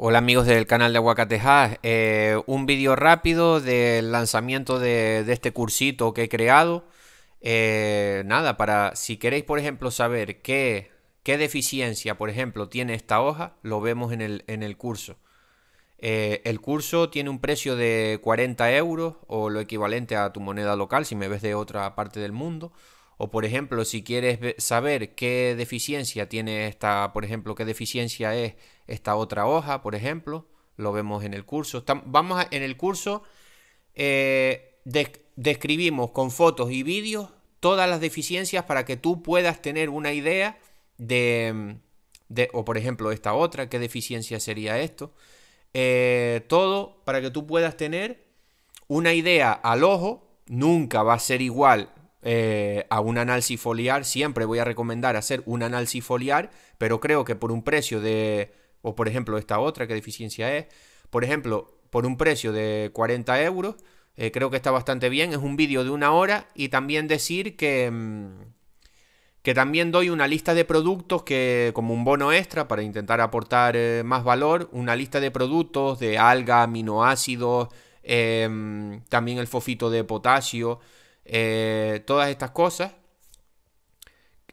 Hola amigos del canal de Aguacatejas, un vídeo rápido del lanzamiento de este cursito que he creado. Nada, para si queréis por ejemplo saber qué deficiencia por ejemplo tiene esta hoja, lo vemos en el curso. El curso tiene un precio de 40 euros o lo equivalente a tu moneda local si me ves de otra parte del mundo. O por ejemplo, si quieres saber qué deficiencia tiene esta, por ejemplo, qué deficiencia es esta otra hoja, por ejemplo, lo vemos en el curso. En el curso describimos con fotos y vídeos todas las deficiencias para que tú puedas tener una idea de o por ejemplo esta otra, qué deficiencia sería esto. Todo para que tú puedas tener una idea al ojo. Nunca va a ser igual a un análisis foliar. Siempre voy a recomendar hacer un análisis foliar, pero creo que por un precio de, o por ejemplo esta otra, ¿qué deficiencia es? Por ejemplo, por un precio de 40 euros, creo que está bastante bien. Es un vídeo de 1 hora y también decir que también doy una lista de productos que, como un bono extra para intentar aportar más valor, una lista de productos de alga, aminoácidos, también el fosfito de potasio. Todas estas cosas,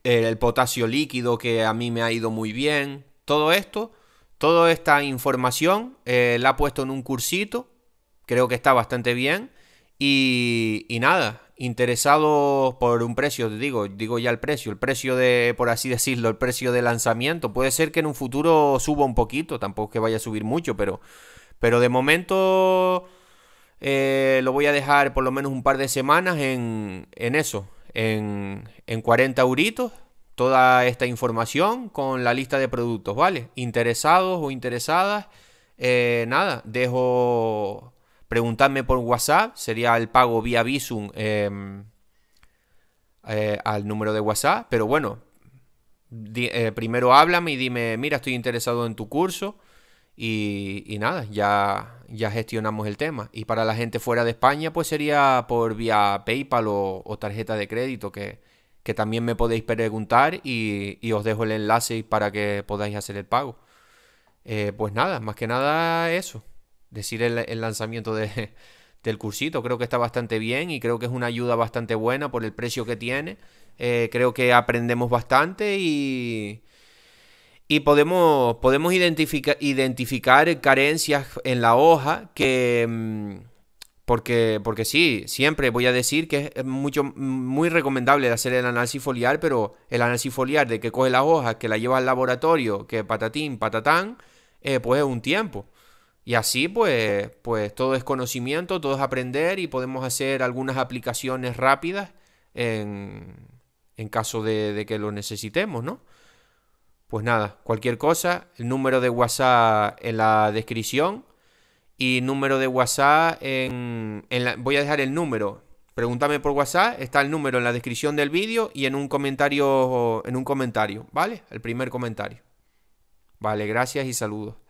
el potasio líquido que a mí me ha ido muy bien, todo esto, toda esta información la he puesto en un cursito, creo que está bastante bien y nada, interesado por un precio, digo ya el precio de, por así decirlo, el precio de lanzamiento, puede ser que en un futuro suba un poquito, tampoco es que vaya a subir mucho, pero de momento... lo voy a dejar por lo menos un par de semanas en eso, en 40 euritos, toda esta información con la lista de productos, ¿vale? Interesados o interesadas, nada, dejo preguntarme por WhatsApp, sería el pago vía Bizum al número de WhatsApp, pero bueno, primero háblame y dime, mira, estoy interesado en tu curso. Y nada, ya gestionamos el tema. Y para la gente fuera de España, pues sería por vía PayPal o tarjeta de crédito, que también me podéis preguntar y os dejo el enlace para que podáis hacer el pago. Pues nada, más que nada eso. Decir el lanzamiento del cursito. Creo que está bastante bien y creo que es una ayuda bastante buena por el precio que tiene. Creo que aprendemos bastante y podemos identificar carencias en la hoja que... Porque sí, siempre voy a decir que es muy recomendable hacer el análisis foliar, pero el análisis foliar de que coge las hojas, que la lleva al laboratorio, que patatín, patatán, pues es un tiempo. Y así pues todo es conocimiento, todo es aprender y podemos hacer algunas aplicaciones rápidas en caso de que lo necesitemos, ¿no? Pues nada, cualquier cosa, el número de WhatsApp en la descripción y número de WhatsApp voy a dejar el número. Pregúntame por WhatsApp, está el número en la descripción del vídeo y en un comentario, ¿vale? El primer comentario. Vale, gracias y saludos.